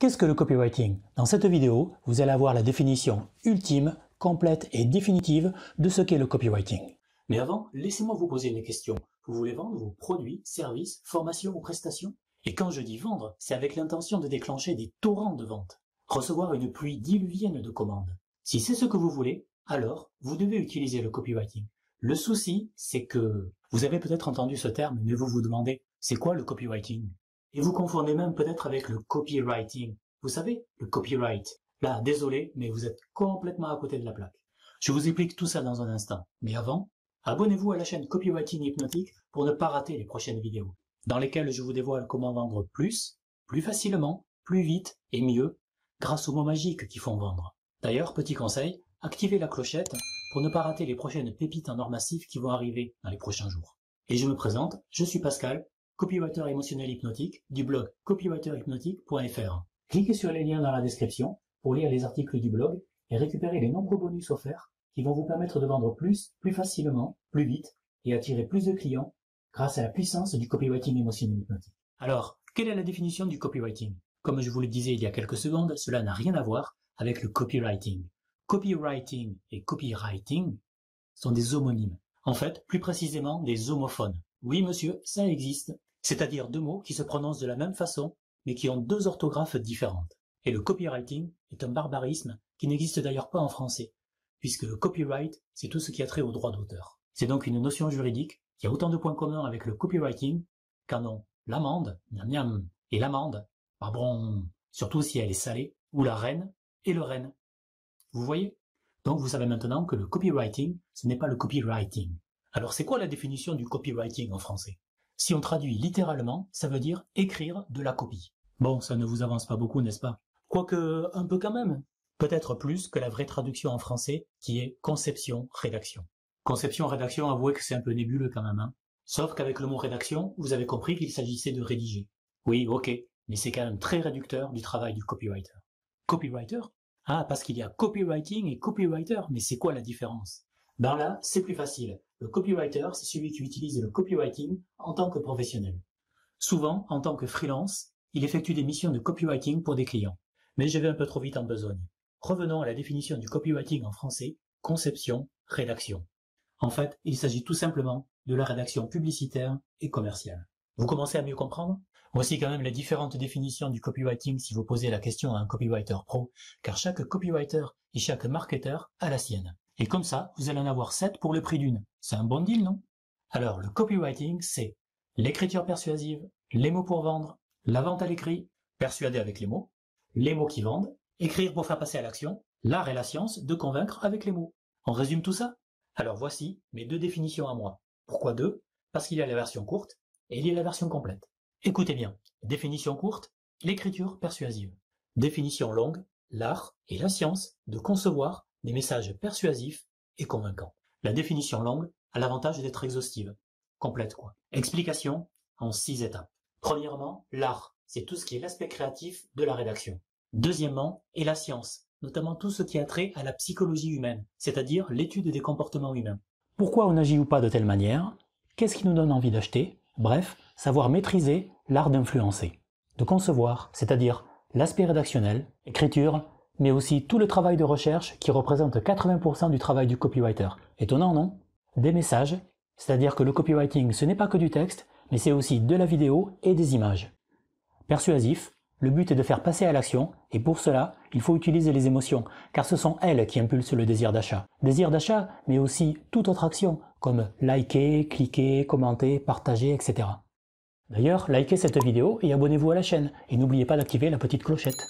Qu'est-ce que le copywriting? Dans cette vidéo, vous allez avoir la définition ultime, complète et définitive de ce qu'est le copywriting. Mais avant, laissez-moi vous poser une question. Vous voulez vendre vos produits, services, formations ou prestations? Et quand je dis vendre, c'est avec l'intention de déclencher des torrents de ventes, recevoir une pluie diluvienne de commandes. Si c'est ce que vous voulez, alors vous devez utiliser le copywriting. Le souci, c'est que vous avez peut-être entendu ce terme, mais vous vous demandez, c'est quoi le copywriting? Et vous confondez même peut-être avec le copywriting. Vous savez, le copyright. Là, désolé, mais vous êtes complètement à côté de la plaque. Je vous explique tout ça dans un instant. Mais avant, abonnez-vous à la chaîne Copywriting Hypnotique pour ne pas rater les prochaines vidéos, dans lesquelles je vous dévoile comment vendre plus, plus facilement, plus vite et mieux, grâce aux mots magiques qui font vendre. D'ailleurs, petit conseil, activez la clochette pour ne pas rater les prochaines pépites en or massif qui vont arriver dans les prochains jours. Et je me présente, je suis Pascal, copywriter émotionnel hypnotique du blog copywriterhypnotique.fr. Cliquez sur les liens dans la description pour lire les articles du blog et récupérer les nombreux bonus offerts qui vont vous permettre de vendre plus, plus facilement, plus vite et attirer plus de clients grâce à la puissance du copywriting émotionnel hypnotique. Alors, quelle est la définition du copywriting? Comme je vous le disais il y a quelques secondes, cela n'a rien à voir avec le copywriting. Copywriting et copywriting sont des homonymes. En fait, plus précisément, des homophones. Oui, monsieur, ça existe. C'est-à-dire deux mots qui se prononcent de la même façon, mais qui ont deux orthographes différentes. Et le copywriting est un barbarisme qui n'existe d'ailleurs pas en français, puisque le copyright, c'est tout ce qui a trait au droit d'auteur. C'est donc une notion juridique qui a autant de points communs avec le copywriting qu'en ont l'amande, miam miam, et l'amande, pardon, surtout si elle est salée, ou la reine et le renne. Vous voyez? Donc vous savez maintenant que le copywriting, ce n'est pas le copywriting. Alors c'est quoi la définition du copywriting en français? Si on traduit littéralement, ça veut dire écrire de la copie. Bon, ça ne vous avance pas beaucoup, n'est-ce pas? Quoique, un peu quand même. Peut-être plus que la vraie traduction en français, qui est conception-rédaction. Conception-rédaction, avouez que c'est un peu nébuleux quand même, hein. Sauf qu'avec le mot rédaction, vous avez compris qu'il s'agissait de rédiger. Oui, ok, mais c'est quand même très réducteur du travail du copywriter. Copywriter? Ah, parce qu'il y a copywriting et copywriter, mais c'est quoi la différence? Ben là, c'est plus facile. Le copywriter, c'est celui qui utilise le copywriting en tant que professionnel. Souvent, en tant que freelance, il effectue des missions de copywriting pour des clients. Mais je vais un peu trop vite en besogne. Revenons à la définition du copywriting en français, conception, rédaction. En fait, il s'agit tout simplement de la rédaction publicitaire et commerciale. Vous commencez à mieux comprendre? Voici quand même les différentes définitions du copywriting si vous posez la question à un copywriter pro, car chaque copywriter et chaque marketeur a la sienne. Et comme ça, vous allez en avoir 7 pour le prix d'une. C'est un bon deal, non? Alors, le copywriting, c'est l'écriture persuasive, les mots pour vendre, la vente à l'écrit, persuader avec les mots qui vendent, écrire pour faire passer à l'action, l'art et la science de convaincre avec les mots. On résume tout ça? Alors voici mes deux définitions à moi. Pourquoi deux? Parce qu'il y a la version courte et il y a la version complète. Écoutez bien. Définition courte, l'écriture persuasive. Définition longue, l'art et la science de concevoir des messages persuasifs et convaincants. La définition longue a l'avantage d'être exhaustive. Complète quoi. Explication en 6 étapes. Premièrement, l'art, c'est tout ce qui est l'aspect créatif de la rédaction. Deuxièmement, et la science, notamment tout ce qui a trait à la psychologie humaine, c'est-à-dire l'étude des comportements humains. Pourquoi on agit ou pas de telle manière? Qu'est-ce qui nous donne envie d'acheter? Bref, savoir maîtriser l'art d'influencer, de concevoir, c'est-à-dire l'aspect rédactionnel, écriture, mais aussi tout le travail de recherche qui représente 80% du travail du copywriter. Étonnant, non? Des messages, c'est-à-dire que le copywriting, ce n'est pas que du texte, mais c'est aussi de la vidéo et des images. Persuasif, le but est de faire passer à l'action, et pour cela, il faut utiliser les émotions, car ce sont elles qui impulsent le désir d'achat. Désir d'achat, mais aussi toute autre action, comme liker, cliquer, commenter, partager, etc. D'ailleurs, likez cette vidéo et abonnez-vous à la chaîne, et n'oubliez pas d'activer la petite clochette.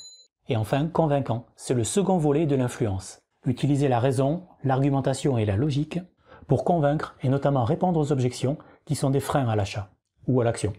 Et enfin, convaincant, c'est le second volet de l'influence. Utilisez la raison, l'argumentation et la logique pour convaincre et notamment répondre aux objections qui sont des freins à l'achat ou à l'action.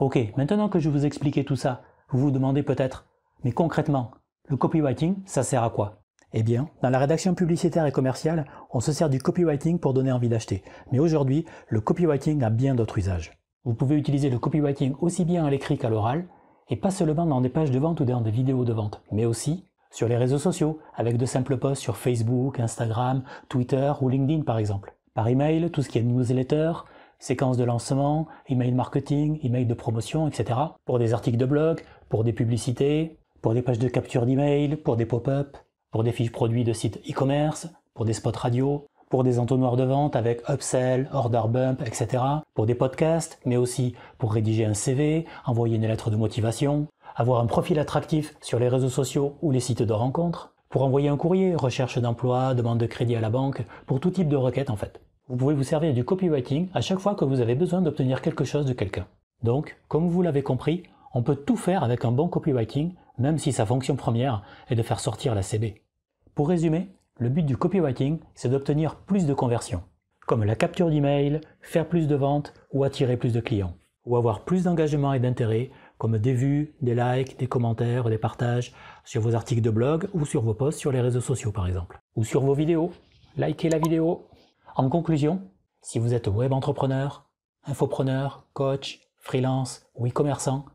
Ok, maintenant que je vous expliquais tout ça, vous vous demandez peut-être, mais concrètement, le copywriting, ça sert à quoi? Eh bien, dans la rédaction publicitaire et commerciale, on se sert du copywriting pour donner envie d'acheter. Mais aujourd'hui, le copywriting a bien d'autres usages. Vous pouvez utiliser le copywriting aussi bien à l'écrit qu'à l'oral, et pas seulement dans des pages de vente ou dans des vidéos de vente, mais aussi sur les réseaux sociaux, avec de simples posts sur Facebook, Instagram, Twitter ou LinkedIn par exemple. Par email, tout ce qui est newsletter, séquences de lancement, email marketing, email de promotion, etc. Pour des articles de blog, pour des publicités, pour des pages de capture d'email, pour des pop-up, pour des fiches produits de sites e-commerce, pour des spots radio, pour des entonnoirs de vente avec upsell, order bump, etc., pour des podcasts, mais aussi pour rédiger un CV, envoyer une lettre de motivation, avoir un profil attractif sur les réseaux sociaux ou les sites de rencontres, pour envoyer un courrier, recherche d'emploi, demande de crédit à la banque, pour tout type de requête en fait. Vous pouvez vous servir du copywriting à chaque fois que vous avez besoin d'obtenir quelque chose de quelqu'un. Donc, comme vous l'avez compris, on peut tout faire avec un bon copywriting, même si sa fonction première est de faire sortir la CB. Pour résumer, le but du copywriting, c'est d'obtenir plus de conversions, comme la capture d'email, faire plus de ventes ou attirer plus de clients, ou avoir plus d'engagement et d'intérêt, comme des vues, des likes, des commentaires ou des partages sur vos articles de blog ou sur vos posts sur les réseaux sociaux par exemple, ou sur vos vidéos. Likez la vidéo. En conclusion, si vous êtes web entrepreneur, infopreneur, coach, freelance ou e-commerçant,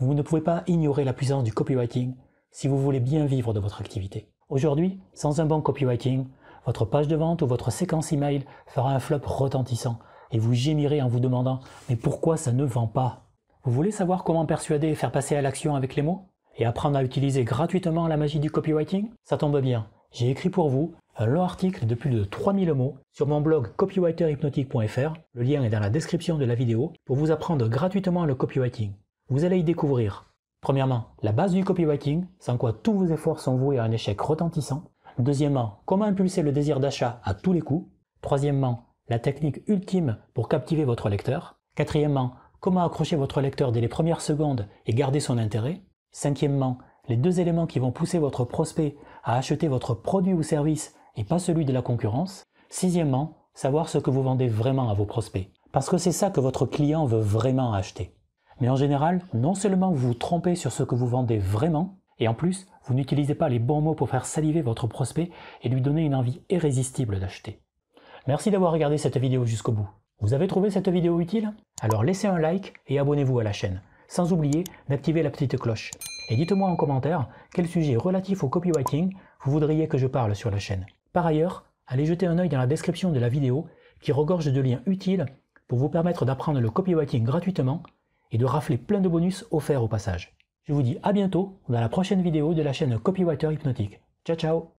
vous ne pouvez pas ignorer la puissance du copywriting si vous voulez bien vivre de votre activité. Aujourd'hui, sans un bon copywriting, votre page de vente ou votre séquence email fera un flop retentissant et vous gémirez en vous demandant « mais pourquoi ça ne vend pas ?» Vous voulez savoir comment persuader et faire passer à l'action avec les mots et apprendre à utiliser gratuitement la magie du copywriting? Ça tombe bien, j'ai écrit pour vous un long article de plus de 3000 mots sur mon blog copywriterhypnotique.fr, le lien est dans la description de la vidéo, pour vous apprendre gratuitement le copywriting. Vous allez y découvrir, premièrement, la base du copywriting, sans quoi tous vos efforts sont voués à un échec retentissant. Deuxièmement, comment impulser le désir d'achat à tous les coups. Troisièmement, la technique ultime pour captiver votre lecteur. Quatrièmement, comment accrocher votre lecteur dès les premières secondes et garder son intérêt. Cinquièmement, les deux éléments qui vont pousser votre prospect à acheter votre produit ou service et pas celui de la concurrence. Sixièmement, savoir ce que vous vendez vraiment à vos prospects, parce que c'est ça que votre client veut vraiment acheter. Mais en général, non seulement vous vous trompez sur ce que vous vendez vraiment, et en plus, vous n'utilisez pas les bons mots pour faire saliver votre prospect et lui donner une envie irrésistible d'acheter. Merci d'avoir regardé cette vidéo jusqu'au bout. Vous avez trouvé cette vidéo utile? Alors laissez un like et abonnez-vous à la chaîne, sans oublier d'activer la petite cloche. Et dites-moi en commentaire quel sujet relatif au copywriting vous voudriez que je parle sur la chaîne. Par ailleurs, allez jeter un œil dans la description de la vidéo qui regorge de liens utiles pour vous permettre d'apprendre le copywriting gratuitement et de rafler plein de bonus offerts au passage. Je vous dis à bientôt dans la prochaine vidéo de la chaîne Copywriter Hypnotique. Ciao ciao!